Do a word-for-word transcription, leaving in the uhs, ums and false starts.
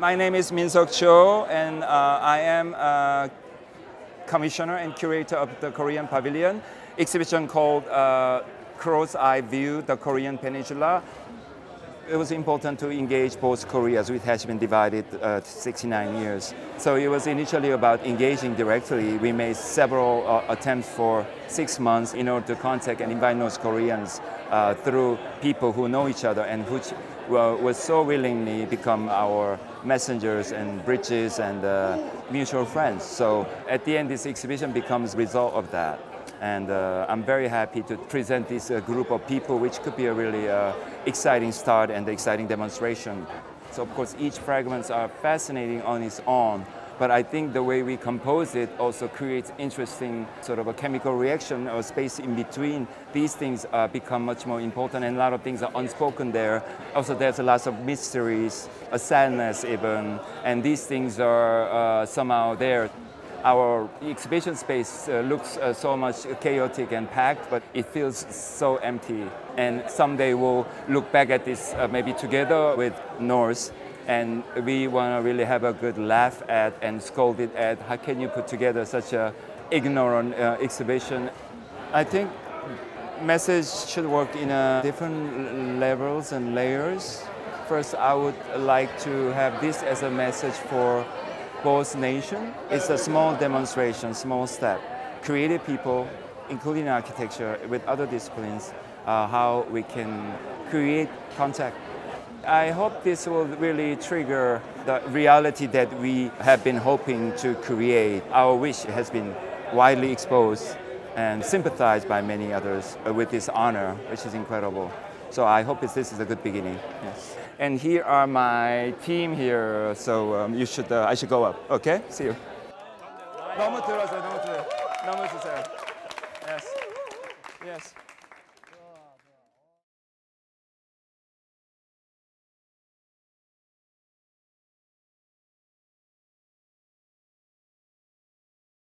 My name is Min Seok Cho, and uh, I am a commissioner and curator of the Korean Pavilion exhibition called uh, Cross-Eye View, the Korean Peninsula. It was important to engage both Koreas, which has been divided uh, sixty-nine years. So it was initially about engaging directly. We made several uh, attempts for six months in order to contact and invite North Koreans uh, through people who know each other and who well, was so willingly become our messengers and bridges and uh, mutual friends. So at the end, this exhibition becomes a result of that. And uh, I'm very happy to present this uh, group of people, which could be a really uh, exciting start and exciting demonstration. So of course, each fragments are fascinating on its own, but I think the way we compose it also creates interesting sort of a chemical reaction or space in between. These things uh, become much more important, and a lot of things are unspoken there. Also, there's a lot of mysteries, a sadness even, and these things are uh, somehow there. Our exhibition space uh, looks uh, so much chaotic and packed, but it feels so empty. And someday we'll look back at this uh, maybe together with Norse, and we want to really have a good laugh at and scold it at how can you put together such an ignorant uh, exhibition. I think message should work in uh, different levels and layers. First, I would like to have this as a message for both nations. It's a small demonstration, small step. Creative people, including architecture, with other disciplines, uh, how we can create contact. I hope this will really trigger the reality that we have been hoping to create. Our wish has been widely exposed and sympathized by many others with this honor, which is incredible. So I hope this is a good beginning. Yes. And here are my team here. So um, you should, uh, I should go up. Okay. See you. 너무 들어서 너무 들어. 너무 주세요. Yes. Yes.